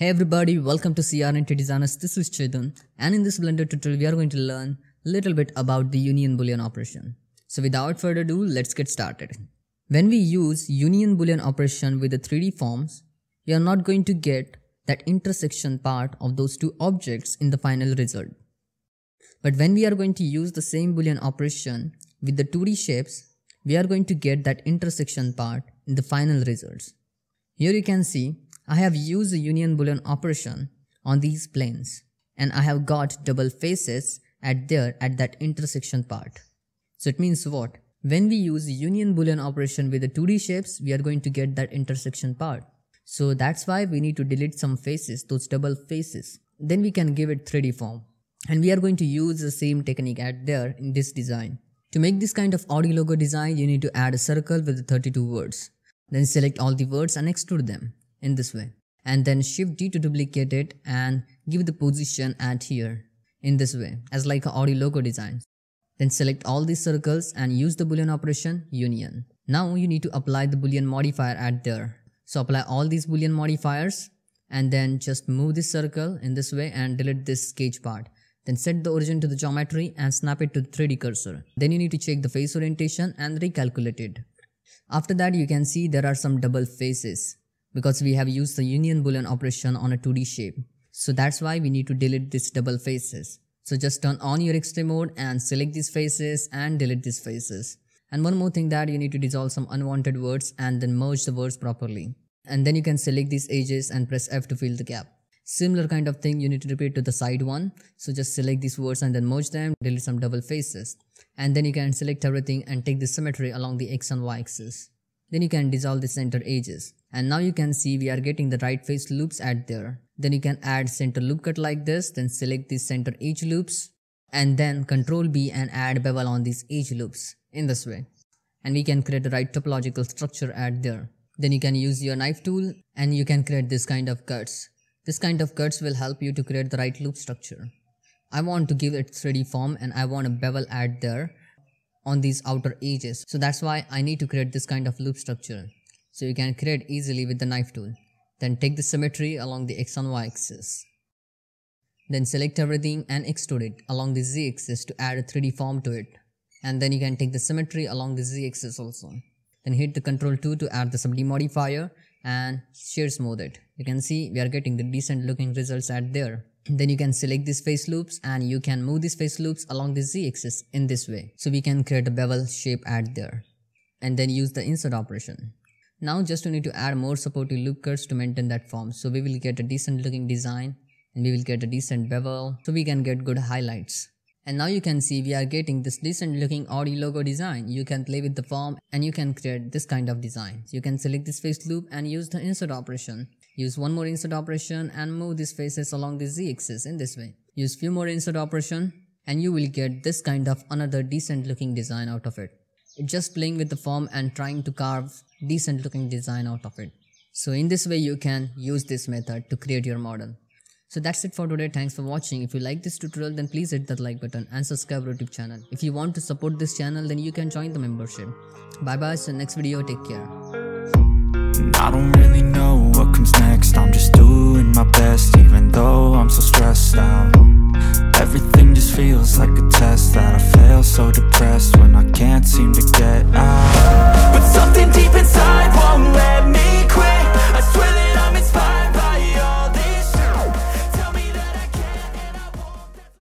Hey everybody, welcome to CRNT Designers. This is Chetan, and in this Blender tutorial we are going to learn a little bit about the union boolean operation. So without further ado, let's get started. When we use union boolean operation with the 3D forms, we are not going to get that intersection part of those two objects in the final result. But when we are going to use the same boolean operation with the 2D shapes, we are going to get that intersection part in the final results. Here you can see I have used the union boolean operation on these planes, and I have got double faces at that intersection part. So it means what? When we use union boolean operation with the 2D shapes, we are going to get that intersection part. So that's why we need to delete some faces, those double faces. Then we can give it 3D form. And we are going to use the same technique in this design. To make this kind of Audi logo design, you need to add a circle with 32 words. Then select all the words and extrude them in this way, and then shift D to duplicate it and give the position at here in this way, as like an Audi logo design. Then select all these circles and use the boolean operation union. Now you need to apply the boolean modifier at there. So apply all these boolean modifiers and then just move this circle in this way and delete this sketch part. Then set the origin to the geometry and snap it to the 3D cursor. Then you need to check the face orientation and recalculate it. After that, you can see there are some double faces, because we have used the union boolean operation on a 2D shape. So that's why we need to delete these double faces. So just turn on your X-ray mode and select these faces and delete these faces. And one more thing, that you need to dissolve some unwanted words and then merge the words properly. And then you can select these edges and press F to fill the gap. Similar kind of thing you need to repeat to the side one. So just select these words and then merge them, delete some double faces. And then you can select everything and take the symmetry along the X and Y axis. Then you can dissolve the center edges. And now you can see we are getting the right face loops at there. Then you can add center loop cut like this, then select these center edge loops and then Ctrl B and add bevel on these edge loops in this way. And we can create the right topological structure at there. Then you can use your knife tool and you can create this kind of cuts. This kind of cuts will help you to create the right loop structure. I want to give it 3D form and I want a bevel at there on these outer edges. So that's why I need to create this kind of loop structure. So you can create easily with the knife tool. Then take the symmetry along the X and Y axis. Then select everything and extrude it along the Z axis to add a 3D form to it. And then you can take the symmetry along the Z axis also. Then hit the Ctrl 2 to add the sub D modifier and shear smooth it. You can see we are getting the decent looking results at there. Then you can select these face loops and you can move these face loops along the Z axis in this way. So we can create a bevel shape at there. And then use the insert operation. Now just you need to add more supportive loop cuts to maintain that form. So we will get a decent looking design and we will get a decent bevel, so we can get good highlights. And now you can see we are getting this decent looking Audi logo design. You can play with the form and you can create this kind of design. So you can select this face loop and use the insert operation. Use one more insert operation and move these faces along the Z axis in this way. Use few more insert operation and you will get this kind of another decent looking design out of it. Just playing with the form and trying to carve decent looking design out of it. So in this way you can use this method to create your model. So that's it for today. Thanks for watching. If you like this tutorial, then please hit that like button and subscribe to our YouTube channel. If you want to support this channel, then you can join the membership. Bye bye. So next video, take care. I don't really know what comes next. I'm just doing my best even though I'm so stressed out. Everything just feels like a test that I fail, so depressed when I can't seem to get out. But something deep